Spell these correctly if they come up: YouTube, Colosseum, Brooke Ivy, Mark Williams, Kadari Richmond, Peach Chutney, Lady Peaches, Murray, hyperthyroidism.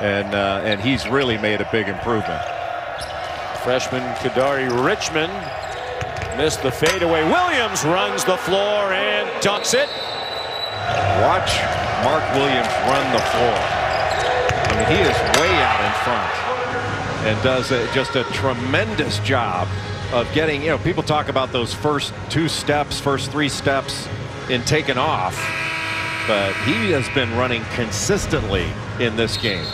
and he's really made a big improvement. Freshman Kadari Richmond missed the fadeaway. Williams runs the floor and dunks it. Watch Mark Williams run the floor. I mean, he is way out in front and does just a tremendous job of getting, you know, people talk about those first two steps, first three steps in taking off, but he has been running consistently in this game.